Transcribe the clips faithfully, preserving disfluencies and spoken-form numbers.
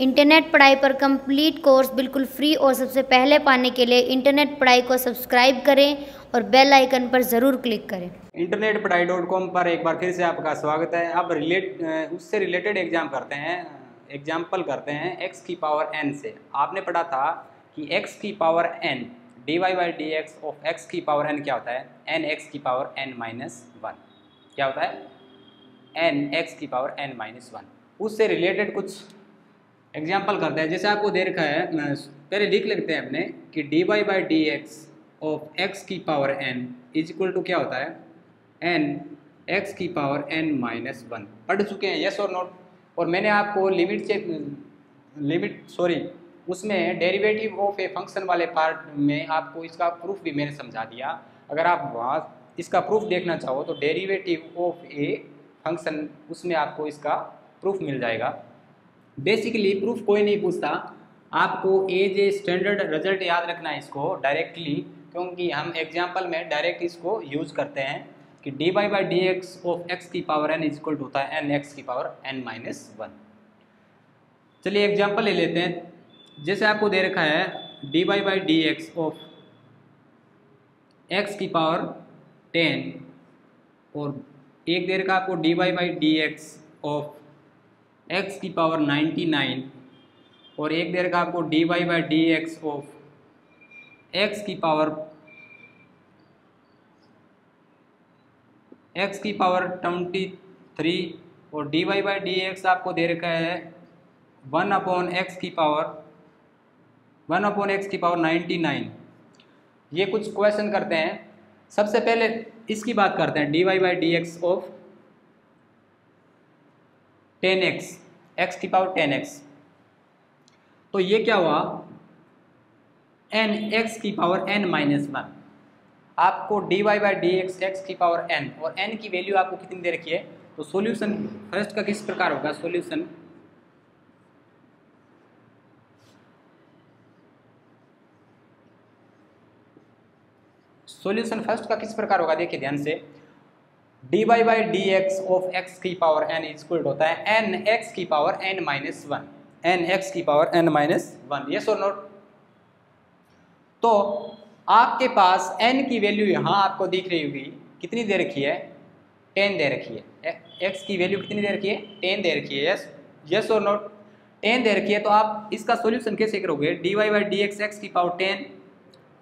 Internet पढ़ाई पर complete course बिल्कुल फ्री और सबसे पहले पाने के लिए इंटरनेट पढ़ाई को सब्सक्राइब करें और बेल आइकन पर ज़रूर क्लिक करें। इंटरनेट पढ़ाई डॉट कॉम पर एक बार फिर से आपका स्वागत है। अब रिलेट उससे रिलेटेड एग्जाम करते हैं एग्जाम्पल करते हैं एक्स की पावर एन से। आपने पढ़ा था कि एक्स की power N D Y by D x of x की पावर एन क्या होता है, एन एक्स की पावर एन माइनस वन क्या होता है, एन एक्स की पावर एन माइनस वन। उससे रिलेटेड कुछ एग्जाम्पल करते हैं। जैसे आपको दे रखा है, पहले लिख लेते हैं अपने कि D Y by D x of x की power N is equal to क्या होता है, एन एक्स की पावर एन माइनस वन। पढ़ चुके हैं येस और नॉट। और मैंने आपको लिमिट चेक लिमिट सॉरी उसमें डेरिवेटिव ऑफ ए फंक्शन वाले पार्ट में आपको इसका प्रूफ भी मैंने समझा दिया। अगर आप वहाँ इसका प्रूफ देखना चाहो तो डेरिवेटिव ऑफ ए फंक्शन उसमें आपको इसका प्रूफ मिल जाएगा। बेसिकली प्रूफ कोई नहीं पूछता, आपको एज ए स्टैंडर्ड रिजल्ट याद रखना है इसको डायरेक्टली, क्योंकि हम एग्जाम्पल में डायरेक्ट इसको यूज करते हैं कि D Y by D x of x की power N is equal to होता है एन एक्स की पावर एन माइनस वन। चलिए एग्जाम्पल ले लेते हैं। जैसे आपको दे रखा है D Y by D x of x की पावर टेन और एक दे रखा आपको D Y by D x of x की पावर नाइन्टी नाइन और एक दे रखा आपको D Y by D x of x की पावर एक्स की पावर ट्वेंटी थ्री और D Y by D x आपको दे रखा है वन अपॉन एक्स की पावर वन अपॉन एक्स की पावर नाइन्टी नाइन। ये कुछ क्वेश्चन करते हैं। सबसे पहले इसकी बात करते हैं D Y by D x of ten X x की पावर टेन एक्स। तो ये क्या हुआ, एन एक्स की पावर एन माइनस वन। आपको D Y by D x x की पावर एन और एन की वैल्यू आपको कितनी दे रखी है, तो सॉल्यूशन फर्स्ट का किस प्रकार होगा, सॉल्यूशन सॉल्यूशन फर्स्ट का किस प्रकार होगा, देखिए ध्यान से। D Y by D x of x की पावर एन इज इक्वल होता है एन एक्स की power N minus one, N x की power N minus one. Yes और नॉट। तो आपके पास n की वैल्यू यहाँ आपको दिख रही होगी, कितनी दे रखी है, टेन दे रखी है। x की वैल्यू कितनी दे रखी है, टेन दे रखी है। यस यस और नॉट, टेन दे रखी है। तो आप इसका सॉल्यूशन कैसे करोगे, dy Y by D x x की पावर टेन,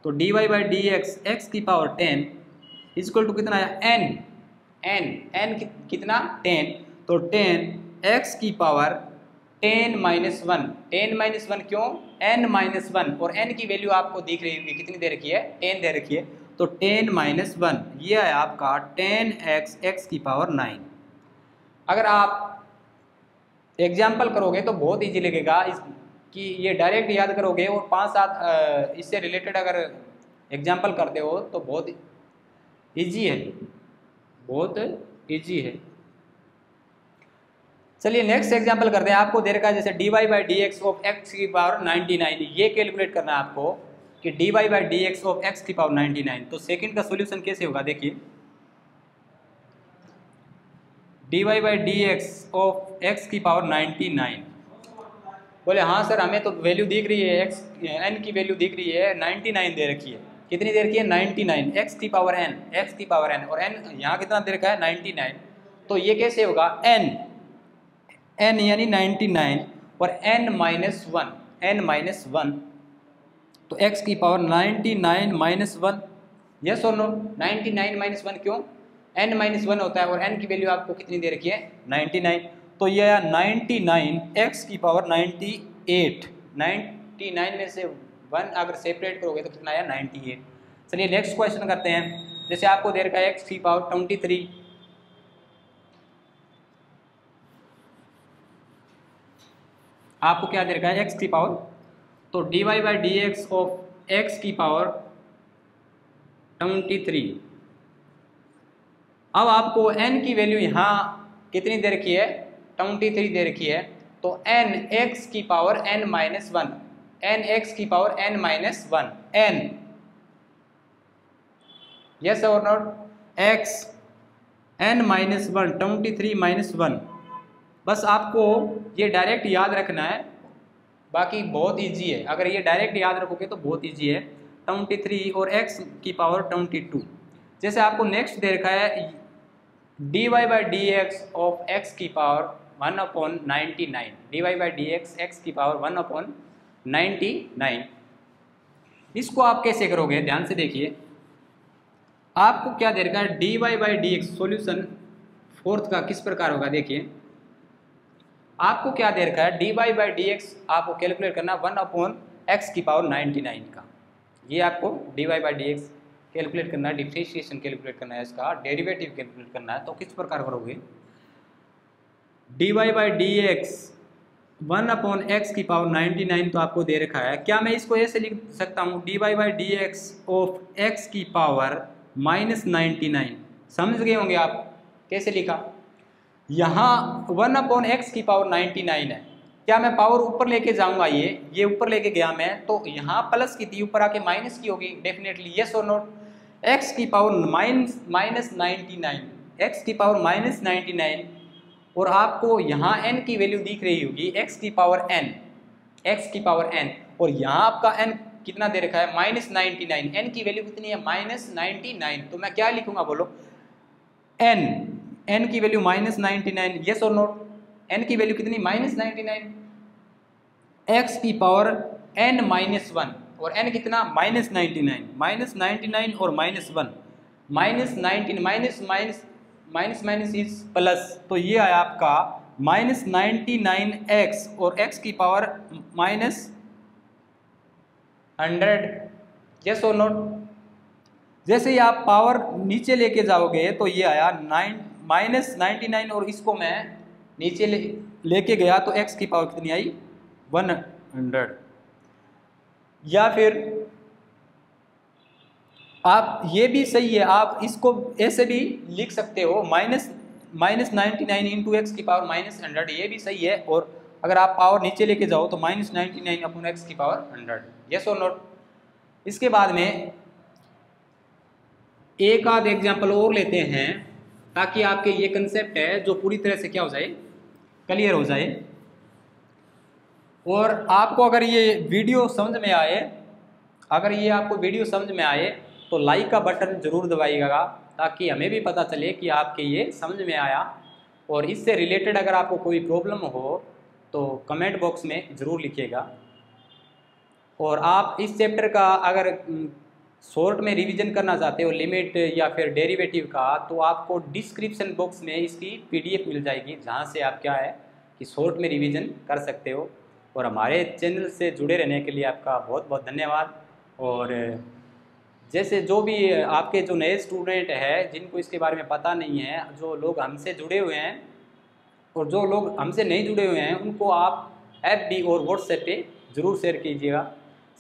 तो dy Y by D x x की पावर टेन इजक्ल टू कितना आया, n n n कि, कितना टेन, तो टेन x की power ten minus one. Ten minus one क्यों, एन माइनस वन और एन की वैल्यू आपको दिख रही होगी कितनी दे रखी है, टेन दे रखी है। तो टेन माइनस वन ये है आपका टेन एक्स एक्स की पावर नाइन। अगर आप एग्जाम्पल करोगे तो बहुत इजी लगेगा इस कि ये डायरेक्ट याद करोगे और पाँच सात इससे रिलेटेड अगर एग्जाम्पल करते हो तो बहुत ईजी है, बहुत ईजी है। चलिए नेक्स्ट एग्जांपल करते हैं। आपको दे रखा है जैसे D Y by D x of x की पावर नाइन्टी नाइन, ये कैलकुलेट करना है आपको कि D Y by D x of x की पावर नाइन्टी नाइन। तो सेकंड का सॉल्यूशन कैसे होगा, देखिए D Y by D x of x की पावर नाइन्टी नाइन। बोले हाँ सर हमें तो वैल्यू दिख रही है एक्स एन की वैल्यू दिख रही है नाइन्टी नाइन दे रखी है, कितनी दे रखी है नाइन्टी नाइन, एक्स की पावर एन एक्स की पावर एन और एन यहाँ कितना दे रखा है नाइन्टी नाइन। तो ये कैसे होगा, एन n यानी नाइन्टी नाइन और n minus one, n minus one तो x की power ninety nine minus one. Yes और no, ninety nine minus one क्यों, n माइनस वन होता है और n की वैल्यू आपको कितनी दे रखी है नाइन्टी नाइन। तो ये आया नाइन्टी नाइन x की power ninety eight, ninety nine में से वन अगर सेपरेट करोगे तो कितना आया नाइन्टी एट। चलिए नेक्स्ट क्वेश्चन करते हैं। जैसे आपको दे रखा है x की पावर ट्वेंटी थ्री, आपको क्या दे रखा है x की पावर, तो dy Y by D x of x की पावर ट्वेंटी थ्री। अब आपको n की वैल्यू यहाँ कितनी दे रखी है, ट्वेंटी थ्री दे रखी है। तो n x की power n minus one, n x की power n minus one, n yes और not. X N minus one twenty three minus one, बस आपको ये डायरेक्ट याद रखना है, बाकी बहुत इजी है। अगर ये डायरेक्ट याद रखोगे तो बहुत इजी है। ट्वेंटी थ्री और एक्स की पावर ट्वेंटी टू। जैसे आपको नेक्स्ट दे रखा है D Y by D x of x की power one upon ninety nine, D Y by D x x की power one upon ninety nine. इसको आप कैसे करोगे, ध्यान से देखिए। आपको क्या दे रखा है, D Y by D x. Solution fourth का किस प्रकार होगा देखिए। आपको क्या दे रखा है, D Y by D x आपको कैलकुलेट करना वन अपॉन एक्स की पावर नाइन्टी नाइन का। ये आपको D Y by D x calculate करना है, डिफ्रेंशिएशन कैलकुलेट करना है, इसका डेरिवेटिव कैलकुलेट करना है। तो किस प्रकार करोगे, D Y by D X one upon x की पावर नाइन्टी नाइन तो आपको दे रखा है। क्या मैं इसको ऐसे लिख सकता हूँ, D Y by D x of x की पावर माइनस नाइन्टी नाइन। समझ गए होंगे आप कैसे लिखा। यहाँ वन अपॉन एक्स की पावर नाइन्टी नाइन है। क्या मैं पावर ऊपर लेके जाऊंगा, ये ये ऊपर लेके गया मैं, तो यहाँ प्लस की थी, ऊपर आके माइनस की होगी डेफिनेटली। येस और नॉट, एक्स की power minus minus ninety nine, X की पावर माइनस नाइन्टी नाइन। और आपको यहाँ एन की वैल्यू दिख रही होगी, एक्स की पावर एन, एक्स की पावर एन। और यहाँ आपका एन कितना दे रखा है, माइनस नाइन्टी नाइन। एन की वैल्यू कितनी है, माइनस नाइन्टी नाइन। तो मैं क्या लिखूंगा बोलो, एन, एन की value minus ninety nine. Yes और नॉट, एन की वैल्यू कितनी, माइनस नाइन्टी नाइन। एक्स की पावर एन माइनस वन, और एन कितना, minus ninety nine. Minus ninety nine और minus one, minus nineteen, minus minus minus minus is plus. तो ये आया आपका माइनस नाइन्टी नाइन एक्स और एक्स की पावर माइनस हंड्रेड। यस और नॉट। जैसे ही आप पावर नीचे लेके जाओगे तो ये आया नाइन माइनस नाइन्टी नाइन, और इसको मैं नीचे ले लेके गया तो एक्स की पावर कितनी आई, वन हंड्रेड। या फिर आप ये भी सही है, आप इसको ऐसे भी लिख सकते हो, minus minus ninety nine into x की पावर माइनस हंड्रेड। ये भी सही है। और अगर आप पावर नीचे लेके जाओ तो minus ninety nine upon x की पावर हंड्रेड। येस और नॉट। इसके बाद में एक आध एग्जाम्पल और लेते हैं, ताकि आपके ये कंसेप्ट है जो पूरी तरह से क्या हो जाए, क्लियर हो जाए। और आपको अगर ये वीडियो समझ में आए, अगर ये आपको वीडियो समझ में आए तो लाइक का बटन जरूर दबाइएगा, ताकि हमें भी पता चले कि आपके ये समझ में आया। और इससे रिलेटेड अगर आपको कोई प्रॉब्लम हो तो कमेंट बॉक्स में ज़रूर लिखिएगा। और आप इस चैप्टर का अगर शॉर्ट में रिवीजन करना चाहते हो, लिमिट या फिर डेरिवेटिव का, तो आपको डिस्क्रिप्शन बॉक्स में इसकी पीडीएफ मिल जाएगी, जहाँ से आप क्या है कि शॉर्ट में रिवीजन कर सकते हो। और हमारे चैनल से जुड़े रहने के लिए आपका बहुत बहुत धन्यवाद। और जैसे जो भी आपके जो नए स्टूडेंट हैं, जिनको इसके बारे में पता नहीं है, जो लोग हमसे जुड़े हुए हैं और जो लोग हमसे नहीं जुड़े हुए हैं, उनको आप एफबी और व्हाट्सएप पे ज़रूर शेयर कीजिएगा।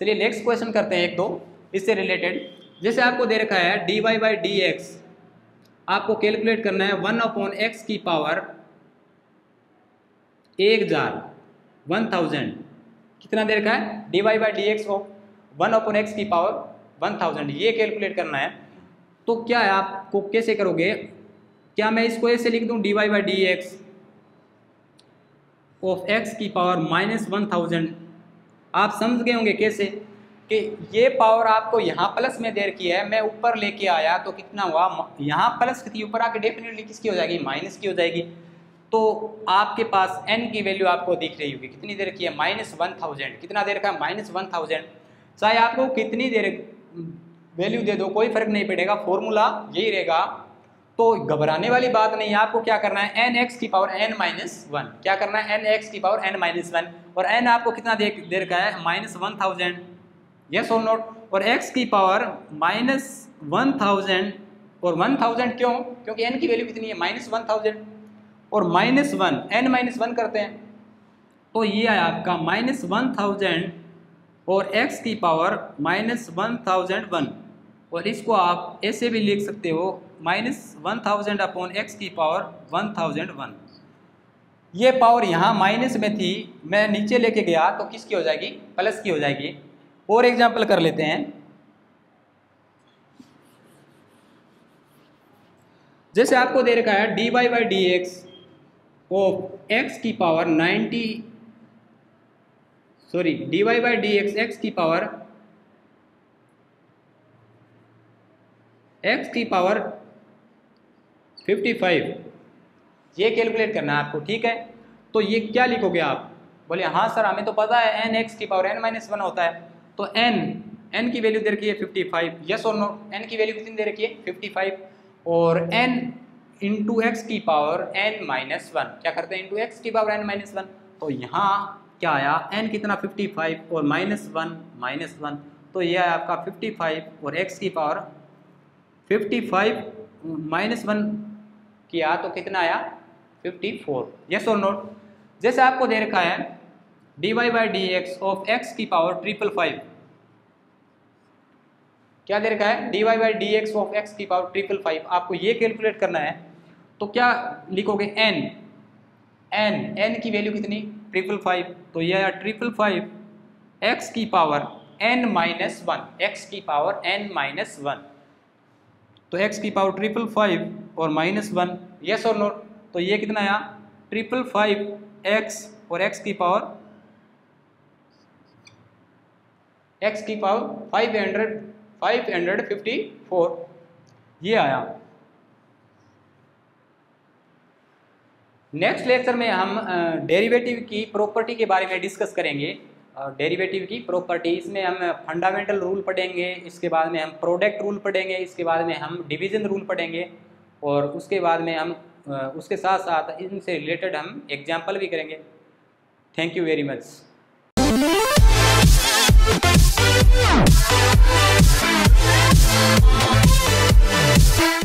चलिए नेक्स्ट क्वेश्चन करते हैं एक दो इससे रिलेटेड। जैसे आपको दे रखा है D Y by D x, आपको कैलकुलेट करना है वन अपॉन एक्स की पावर एक हज़ार, वन थाउजेंड। कितना दे रखा है, D Y by D x of one upon x की पावर वन थाउजेंड। ये कैलकुलेट करना है। तो क्या है, आपको कैसे करोगे, क्या मैं इसको ऐसे लिख दूँ, D Y by D x of x की पावर माइनस वन थाउजेंड। आप समझ गए होंगे कैसे, कि ये पावर आपको यहाँ प्लस में दे रखी है, मैं ऊपर लेके आया तो कितना हुआ, यहाँ प्लस की थी, ऊपर आके डेफिनेटली किसकी हो जाएगी, माइनस की हो जाएगी। तो आपके पास एन की वैल्यू आपको दिख रही होगी, कितनी दे रखी है, माइनस वन थाउजेंड। कितना दे रखा है, माइनस वन थाउजेंड। चाहे आपको कितनी देर वैल्यू दे दो, कोई फर्क नहीं पड़ेगा, फॉर्मूला यही रहेगा। तो घबराने वाली बात नहीं है। आपको क्या करना है, एन एक्स की पावर एन माइनस वन। क्या करना है, एन एक्स की पावर एन माइनस वन। और एन आपको कितना दे दे रखा है, माइनस वन थाउजेंड। यस और नॉट। और एक्स की पावर माइनस वन थाउजेंड। और वन थाउजेंड क्यों, क्योंकि एन की वैल्यू कितनी है, माइनस वन थाउजेंड। और minus one, N minus one करते हैं तो ये आया आपका माइनस वन थाउजेंड और एक्स की power minus one thousand one. और इसको आप ऐसे भी लिख सकते हो, minus one thousand upon x की पावर वन थाउजेंड वन। ये पावर यहाँ माइनस में थी, मैं नीचे लेके गया तो किसकी हो जाएगी, प्लस की हो जाएगी। और एग्जाम्पल कर लेते हैं। जैसे आपको दे रखा है D Y by D x of x की power ninety sorry D Y by D x x की पावर एक्स की पावर पचपन, ये कैलकुलेट करना है आपको, ठीक है। तो ये क्या लिखोगे आप? बोले हाँ सर हमें तो पता है एन एक्स की पावर एन माइनस वन होता है, तो एन एन की वैल्यू दे रखी है पचपन, यस और नो, एन की वैल्यू कितनी दे रखी है पचपन, और एन इंटू एक्स की पावर एन माइनस वन क्या करते हैं, इंटू एक्स की पावर एन माइनस वन। तो यहाँ क्या आया, एन कितना पचपन और माइनस वन माइनस वन, तो यह आया आपका पचपन और एक्स की पावर पचपन माइनस वन किया तो कितना आया चौवन, यस और नो। जैसे आपको दे रखा है D Y by D x of x की पावर ट्रिपल फाइव, क्या दे रखा है D Y by D x of x की पावर ट्रिपल फाइव, आपको ये कैलकुलेट करना है। तो क्या लिखोगे एन, एन एन की वैल्यू कितनी ट्रिपल फाइव, तो यह आया ट्रिपल फाइव एक्स की power N minus one, X की पावर एन माइनस वन, तो एक्स की पावर ट्रिपल फाइव और माइनस वन, यस और नो। तो ये कितना आया ट्रिपल फाइव एक्स और एक्स की पावर एक्स की power five hundred five hundred fifty four ये आया। नेक्स्ट लेक्चर में हम डेरिवेटिव की प्रॉपर्टी के बारे में डिस्कस करेंगे, डेरिवेटिव की प्रॉपर्टी, इसमें हम फंडामेंटल रूल पढ़ेंगे, इसके बाद में हम प्रोडक्ट रूल पढ़ेंगे, इसके बाद में हम डिवीज़न रूल पढ़ेंगे, और उसके बाद में हम उसके साथ साथ इनसे रिलेटेड हम एग्जाम्पल भी करेंगे। Thank you very much.